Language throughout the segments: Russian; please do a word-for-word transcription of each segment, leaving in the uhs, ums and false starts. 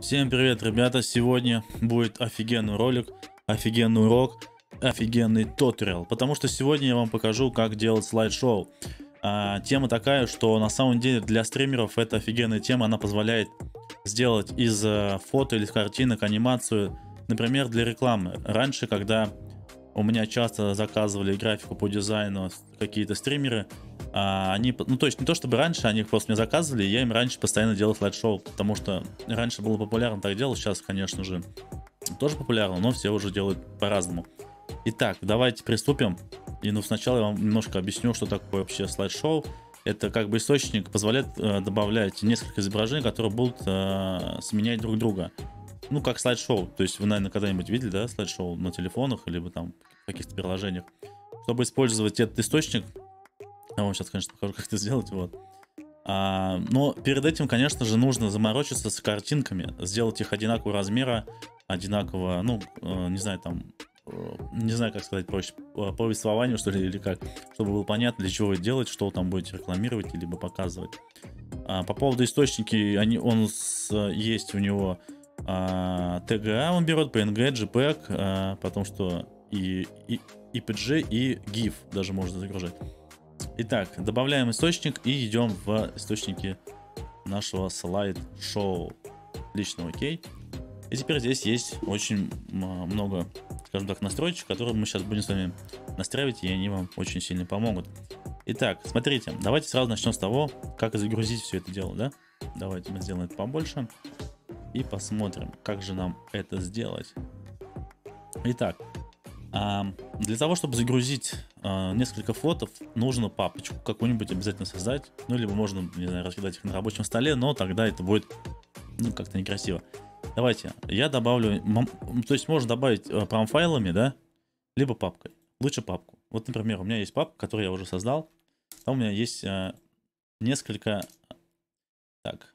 Всем привет, ребята! Сегодня будет офигенный ролик, офигенный урок, офигенный туториал, потому что сегодня я вам покажу, как делать слайд-шоу. А, тема такая, что на самом деле для стримеров это офигенная тема, она позволяет сделать из фото или картинок анимацию, например, для рекламы. Раньше, когда у меня часто заказывали графику по дизайну какие-то стримеры, а они, ну то есть не то чтобы раньше, они их просто мне заказывали, я им раньше постоянно делал слайд-шоу, потому что раньше было популярно так делать, сейчас, конечно же, тоже популярно, но все уже делают по-разному. Итак, давайте приступим. И ну сначала я вам немножко объясню, что такое вообще слайд-шоу. Это как бы источник, позволяет э, добавлять несколько изображений, которые будут э, сменять друг друга. Ну, как слайд-шоу. То есть вы, наверное, когда-нибудь видели, да, слайд-шоу на телефонах, либо там в каких-то приложениях. Чтобы использовать этот источник, я вам сейчас, конечно, покажу, как это сделать, вот. А, но перед этим, конечно же, нужно заморочиться с картинками, сделать их одинакового размера, одинаково, ну, э, не знаю, там, э, не знаю, как сказать проще, по повествованию, что ли, или как, чтобы было понятно, для чего вы делаете, что вы там будете рекламировать, либо показывать. А, по поводу источники, они, он с, есть у него а, ти джи эй, он берет, пи эн джи, джей пег, а, потому что и, и, и пи джи, и гиф даже можно загружать. Итак, добавляем источник и идем в источники нашего слайд-шоу. Отлично, окей. И теперь здесь есть очень много, скажем так, настроечек, которые мы сейчас будем с вами настраивать, и они вам очень сильно помогут. Итак, смотрите, давайте сразу начнем с того, как загрузить все это дело, да? Давайте мы сделаем это побольше и посмотрим, как же нам это сделать. Итак, для того, чтобы загрузить несколько фотов, нужно папочку какую-нибудь обязательно создать. Ну, либо можно, не знаю, раскидать их на рабочем столе, но тогда это будет, ну, как-то некрасиво. Давайте, я добавлю, то есть можно добавить пром-файлами, да, либо папкой. Лучше папку. Вот, например, у меня есть папка, которую я уже создал. Там у меня есть э, несколько... Так.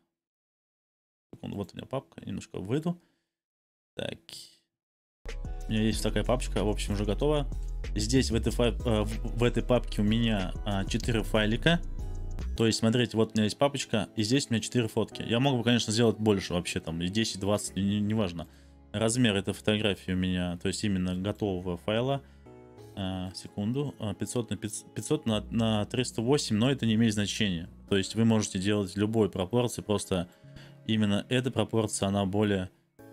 Вот у меня папка, немножко выйду. Так. У меня есть такая папочка, в общем, уже готова. Здесь в этой, файл, в этой папке у меня четыре файлика. То есть, смотрите, вот у меня есть папочка, и здесь у меня четыре фотки. Я мог бы, конечно, сделать больше вообще, там, десять, двадцать, неважно. Размер этой фотографии у меня, то есть именно готового файла, секунду, пятьсот на триста восемь, но это не имеет значения. То есть вы можете делать любой пропорции, просто именно эта пропорция, она более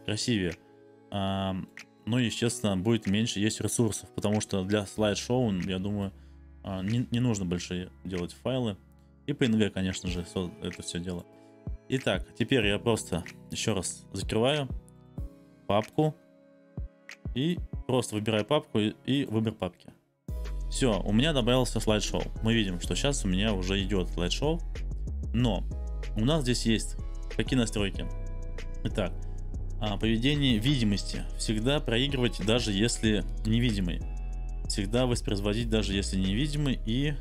красивее. Ну и, естественно, будет меньше есть ресурсов, потому что для слайд-шоу, я думаю, не, не нужно больше делать файлы. И пи эн джи, конечно же, это все дело. Итак, теперь я просто еще раз закрываю папку и просто выбираю папку и, и выбор папки. Все, у меня добавился слайд-шоу. Мы видим, что сейчас у меня уже идет слайд-шоу, но у нас здесь есть какие настройки. Итак, поведение видимости. Всегда проигрывать, даже если невидимый. Всегда воспроизводить, даже если невидимый. И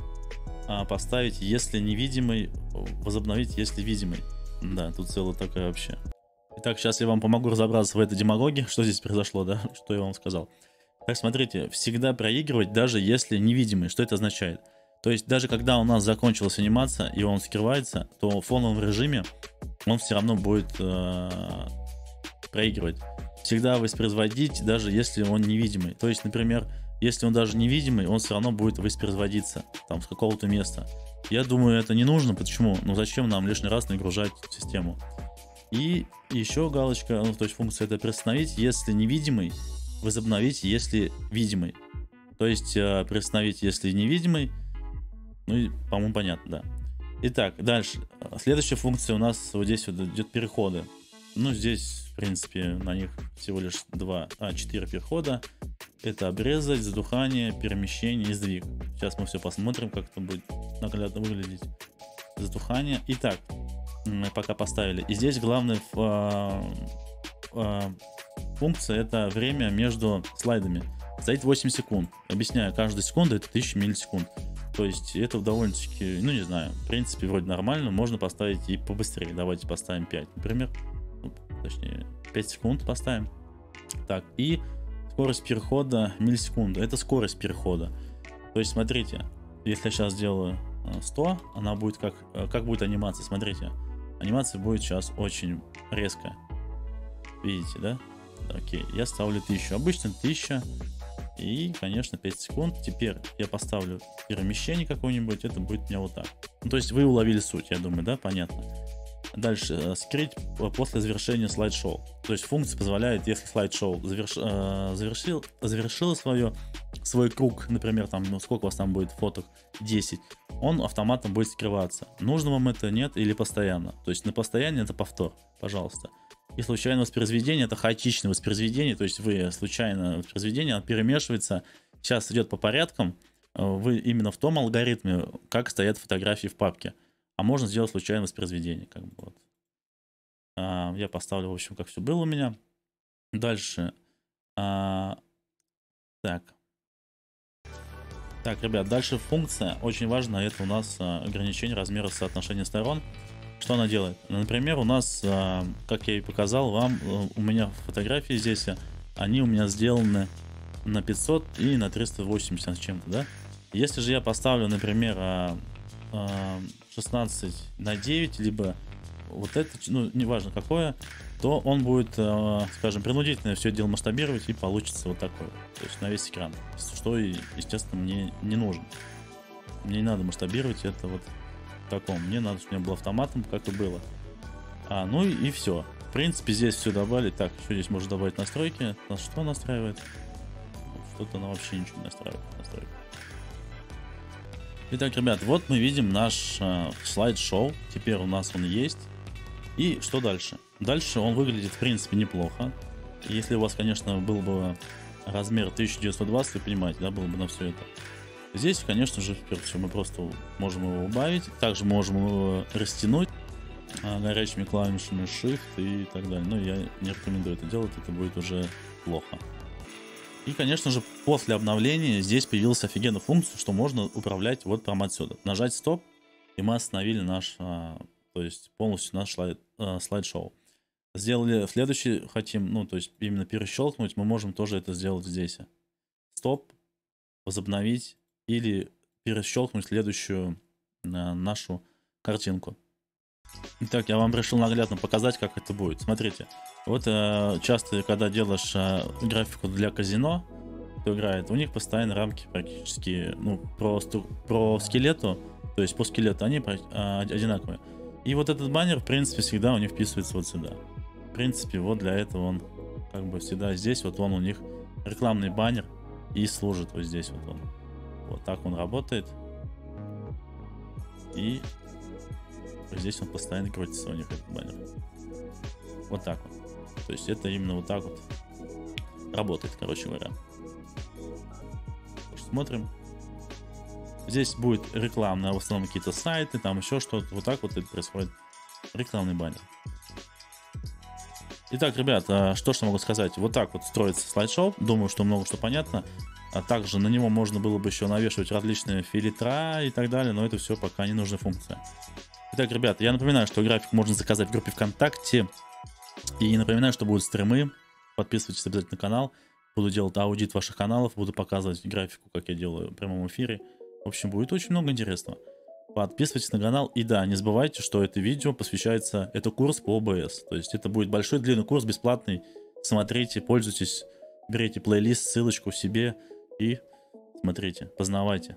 а, поставить, если невидимый, возобновить, если видимый. Да, тут целая такая вообще. Итак, сейчас я вам помогу разобраться в этой демагогии, что здесь произошло, да, что я вам сказал. Так, смотрите, всегда проигрывать, даже если невидимый. Что это означает? То есть, даже когда у нас закончилась анимация и он скрывается, то в фоновом режиме он все равно будет... Э проигрывать. Всегда воспроизводить, даже если он невидимый. То есть, например, если он даже невидимый, он все равно будет воспроизводиться там с какого-то места. Я думаю, это не нужно. Почему? Ну зачем нам лишний раз нагружать систему? И еще галочка, ну, то есть функция это приостановить, если невидимый, возобновить, если видимый. То есть э, приостановить, если невидимый. Ну и, по-моему, понятно, да. Итак, дальше. Следующая функция у нас вот здесь вот идет переходы. Ну, здесь, в принципе, на них всего лишь два, а, четыре перехода. Это обрезать, задухание, перемещение и сдвиг. Сейчас мы все посмотрим, как это будет наглядно выглядеть. Задухание. Итак, мы пока поставили. И здесь главная э, э, функция – это время между слайдами. Стоит восемь секунд. Объясняю, каждая секунда – это тысяча миллисекунд. То есть это довольно-таки, ну, не знаю, в принципе, вроде нормально. Можно поставить и побыстрее. Давайте поставим пять, например. Точнее, пять секунд поставим. Так, и скорость перехода миллисекунда. Это скорость перехода. То есть, смотрите, если я сейчас сделаю сто, она будет как... Как будет анимация? Смотрите, анимация будет сейчас очень резкая. Видите, да? Окей, я ставлю тысячу. Обычно тысяча. И, конечно, пять секунд. Теперь я поставлю перемещение какое-нибудь. Это будет у меня вот так. Ну, то есть вы уловили суть, я думаю, да? Понятно. Дальше. Скрыть после завершения слайд-шоу. То есть функция позволяет, если слайд-шоу заверш... завершил... завершило свое... свой круг, например, там, ну, сколько у вас там будет фоток? десять. Он автоматом будет скрываться. Нужно вам это, нет, или постоянно? То есть на постоянно это повтор, пожалуйста. И случайное воспроизведение — это хаотичное воспроизведение, то есть вы случайно воспроизведение, оно перемешивается, сейчас идет по порядкам, вы именно в том алгоритме, как стоят фотографии в папке. А можно сделать случайное воспроизведение. Как бы вот. а, я поставлю, в общем, как все было у меня. Дальше. А, так. Так, ребят, дальше функция, очень важна, это у нас ограничение размера соотношения сторон. Что она делает? Например, у нас, как я и показал вам, у меня фотографии здесь, они у меня сделаны на пятьсот и на триста восемьдесят с чем-то, да? Если же я поставлю, например, шестнадцать на девять, либо вот это, ну, неважно какое, то он будет, скажем, принудительно все дело масштабировать, и получится вот такое, то есть на весь экран, что, естественно, мне не нужно. Мне не надо масштабировать это вот. Таком. Мне надо, чтобы у меня был автоматом, как и было. А, ну и, и все. В принципе, здесь все добавили. Так, что здесь можно добавить? Настройки. Нас что настраивает? Что-то она вообще ничего не настраивает. Настройки. Итак, ребят, вот мы видим наш э, слайд-шоу. Теперь у нас он есть. И что дальше? Дальше он выглядит, в принципе, неплохо. Если у вас, конечно, был бы размер тысяча девятьсот двадцать, вы понимаете, да, было бы на все это. Здесь, конечно же, мы просто можем его убавить. Также можем его растянуть горячими клавишами Shift и так далее. Но я не рекомендую это делать, это будет уже плохо. И, конечно же, после обновления здесь появилась офигенная функция, что можно управлять вот прямо отсюда. Нажать стоп, и мы остановили наш, то есть полностью наш слайд-шоу. Сделали следующий, хотим, ну, то есть именно перещелкнуть, мы можем тоже это сделать здесь. Стоп, возобновить. Или перещелкнуть следующую э, нашу картинку. Итак, я вам решил наглядно показать, как это будет. Смотрите, вот э, часто, когда делаешь э, графику для казино, кто играет, у них постоянно рамки практически, ну, про, про скелету, то есть по скелету они э, одинаковые. И вот этот баннер, в принципе, всегда у них вписывается вот сюда. В принципе, вот для этого он как бы всегда здесь, вот он у них рекламный баннер и служит вот здесь вот он. Вот так он работает. И здесь он постоянно крутится у них, этот баннер. Вот так вот. То есть это именно вот так вот работает, короче говоря. Смотрим. Здесь будет рекламная, в основном какие-то сайты, там еще что-то. Вот так вот это происходит. Рекламный баннер. Итак, ребят, что же могу сказать? Вот так вот строится слайд-шоу. Думаю, что много что понятно. А также на него можно было бы еще навешивать различные фильтра и так далее, но это все пока не нужная функция. Итак, ребят, я напоминаю, что график можно заказать в группе ВКонтакте. И напоминаю, что будут стримы. Подписывайтесь обязательно на канал. Буду делать аудит ваших каналов, буду показывать графику, как я делаю в прямом эфире. В общем, будет очень много интересного. Подписывайтесь на канал. И да, не забывайте, что это видео посвящается, это курс по о бэ эс. То есть это будет большой длинный курс, бесплатный. Смотрите, пользуйтесь, берите плейлист, ссылочку себе. И смотрите, познавайте.